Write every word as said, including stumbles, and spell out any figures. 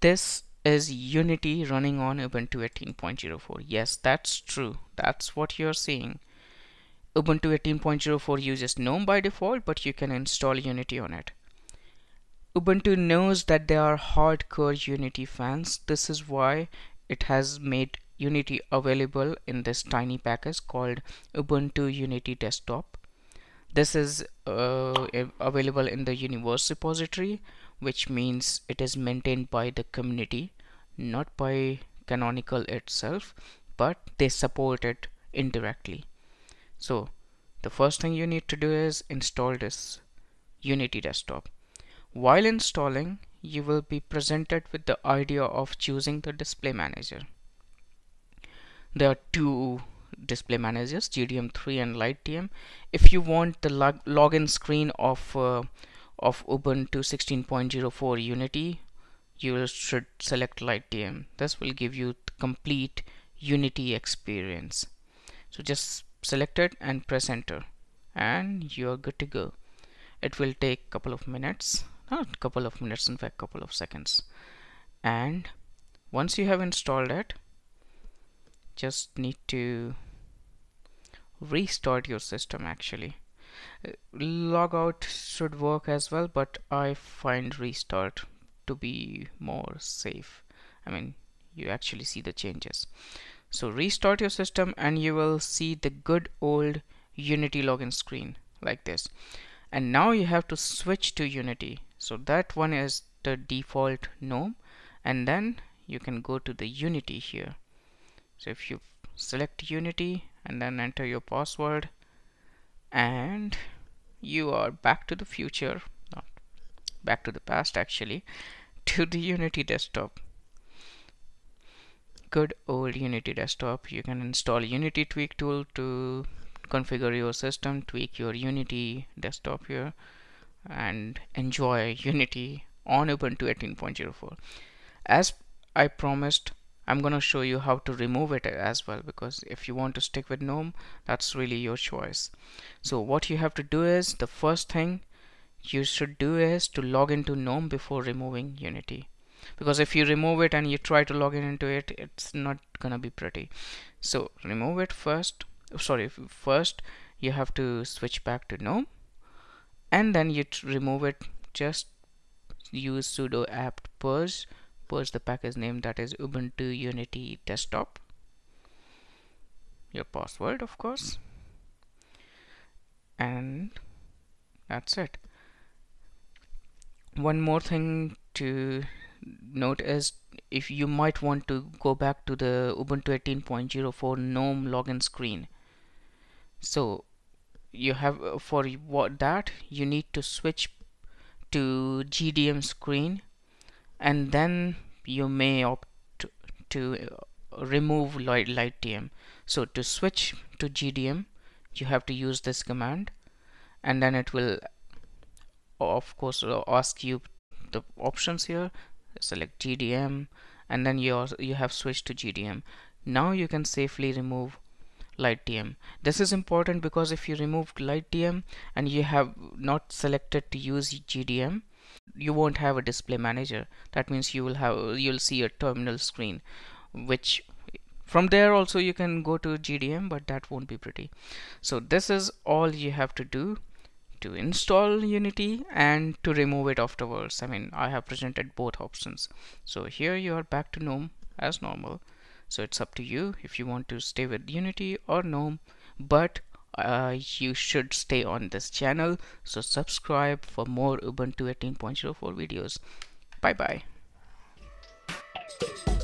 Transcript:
this is Unity running on Ubuntu eighteen point oh four. Yes, that's true. That's what you're seeing. Ubuntu eighteen point oh four uses GNOME by default, but you can install Unity on it. Ubuntu knows that there are hardcore Unity fans. This is why it has made Unity available in this tiny package called Ubuntu Unity Desktop. This is uh, available in the universe repository, which means it is maintained by the community, not by Canonical itself, but they support it indirectly. So the first thing you need to do is install this Unity Desktop. While installing, you will be presented with the idea of choosing the display manager. There are two display managers, G D M three and LightDM. If you want the log login screen of uh, of Ubuntu sixteen point oh four Unity, you should select LightDM. This will give you the complete Unity experience. So just select it and press enter, and you are good to go. It will take a couple of minutes, not couple of minutes, in fact, couple of seconds. And once you have installed it, just need to restart your system. Actually, logout should work as well, but I find restart to be more safe. I mean, you actually see the changes. So restart your system and you will see the good old Unity login screen like this. And now you have to switch to Unity. So that one is the default GNOME, and then you can go to the Unity here. So if you select Unity and then enter your password, and you are back to the future, not back to the past actually, to the Unity Desktop. Good old Unity Desktop. You can install Unity tweak tool to configure your system, tweak your Unity Desktop here, and enjoy Unity on Ubuntu eighteen point oh four. As I promised, I'm gonna show you how to remove it as well, because if you want to stick with GNOME, that's really your choice. So what you have to do is, the first thing you should do is to log into GNOME before removing Unity, because if you remove it and you try to log in into it, it's not gonna be pretty. So remove it first. Sorry, first you have to switch back to GNOME, and then you remove it. Just use sudo apt purge, purge the package name, that is Ubuntu Unity Desktop, your password of course, and that's it. One more thing to note is, if you might want to go back to the Ubuntu eighteen point oh four GNOME login screen. So you have uh, for what that you need to switch to G D M screen, and then you may opt to remove LightDM. So to switch to G D M, you have to use this command, and then it will of course ask you the options here. Select G D M, and then you also, you have switched to G D M. Now you can safely remove LightDM. This is important because if you remove LightDM and you have not selected to use G D M, you won't have a display manager. That means you will have you'll see a terminal screen, which from there also you can go to G D M, but that won't be pretty. So this is all you have to do to install Unity and to remove it afterwards. I mean, I have presented both options. So here you are back to GNOME as normal. So it's up to you if you want to stay with Unity or GNOME, but uh, you should stay on this channel. So subscribe for more Ubuntu eighteen point oh four videos. Bye bye.